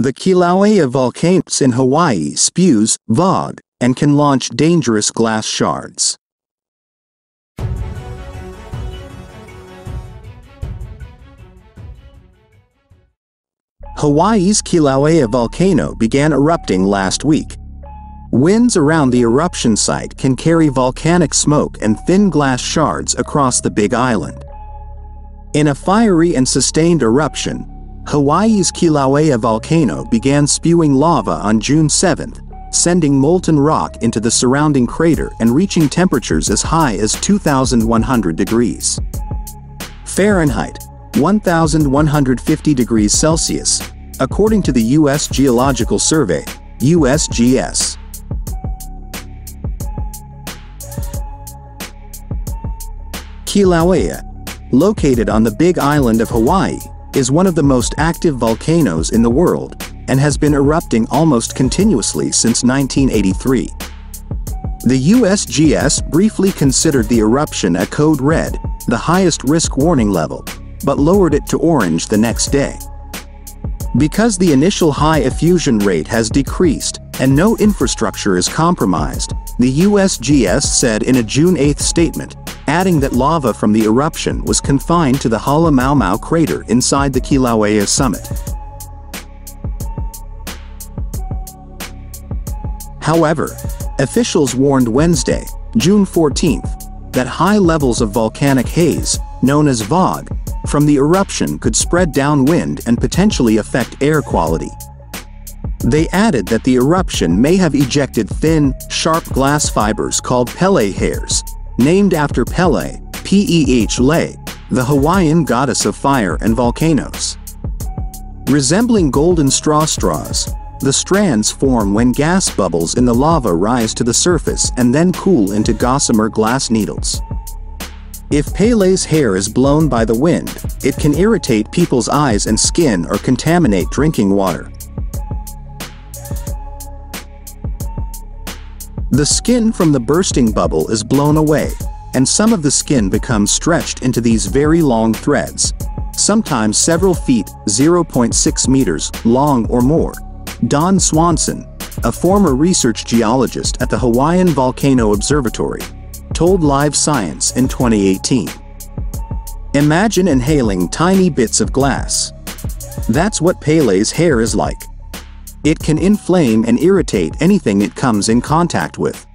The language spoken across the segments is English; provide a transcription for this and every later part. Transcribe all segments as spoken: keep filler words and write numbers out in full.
The Kilauea volcano in Hawaii spews V O G and can launch dangerous glass shards. Hawaii's Kilauea volcano began erupting last week. Winds around the eruption site can carry volcanic smoke and thin glass shards across the Big Island. In a fiery and sustained eruption, Hawaii's Kilauea volcano began spewing lava on June seventh, sending molten rock into the surrounding crater and reaching temperatures as high as two thousand one hundred degrees Fahrenheit, one thousand one hundred fifty degrees Celsius, according to the U S Geological Survey, U S G S. Kilauea, located on the Big Island of Hawaii, is one of the most active volcanoes in the world and has been erupting almost continuously since nineteen eighty-three. The U S G S briefly considered the eruption a code red, the highest risk warning level, but lowered it to orange the next day. Because the initial high effusion rate has decreased and no infrastructure is compromised, the U S G S said in a June eighth statement, adding that lava from the eruption was confined to the Halemaumau crater inside the Kilauea summit. However, officials warned Wednesday, June fourteenth, that high levels of volcanic haze, known as V O G, from the eruption could spread downwind and potentially affect air quality. They added that the eruption may have ejected thin, sharp glass fibers called Pele hairs, named after Pele, P E H L E, the Hawaiian goddess of fire and volcanoes. Resembling golden straw straws, the strands form when gas bubbles in the lava rise to the surface and then cool into gossamer glass needles. If Pele's hair is blown by the wind, it can irritate people's eyes and skin or contaminate drinking water. The skin from the bursting bubble is blown away, and some of the skin becomes stretched into these very long threads, sometimes several feet (zero point six meters) long or more. Don Swanson, a former research geologist at the Hawaiian Volcano Observatory, told Live Science in twenty eighteen. Imagine inhaling tiny bits of glass. That's what Pele's hair is like. It can inflame and irritate anything it comes in contact with.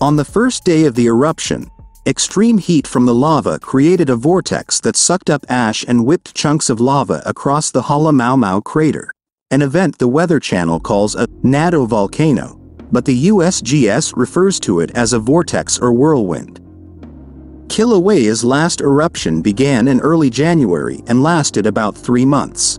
On the first day of the eruption, extreme heat from the lava created a vortex that sucked up ash and whipped chunks of lava across the Halemaumau crater, an event the Weather Channel calls a nado volcano, but the U S G S refers to it as a vortex or whirlwind. Kilauea's last eruption began in early January and lasted about three months.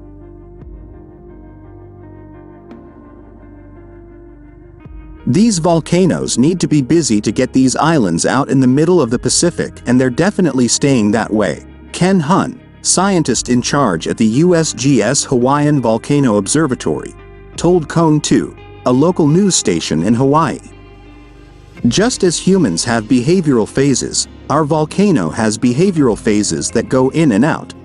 These volcanoes need to be busy to get these islands out in the middle of the Pacific, and they're definitely staying that way, Ken Hun, scientist in charge at the U S G S Hawaiian Volcano Observatory, told Kone two, a local news station in Hawaii. Just as humans have behavioral phases, our volcano has behavioral phases that go in and out,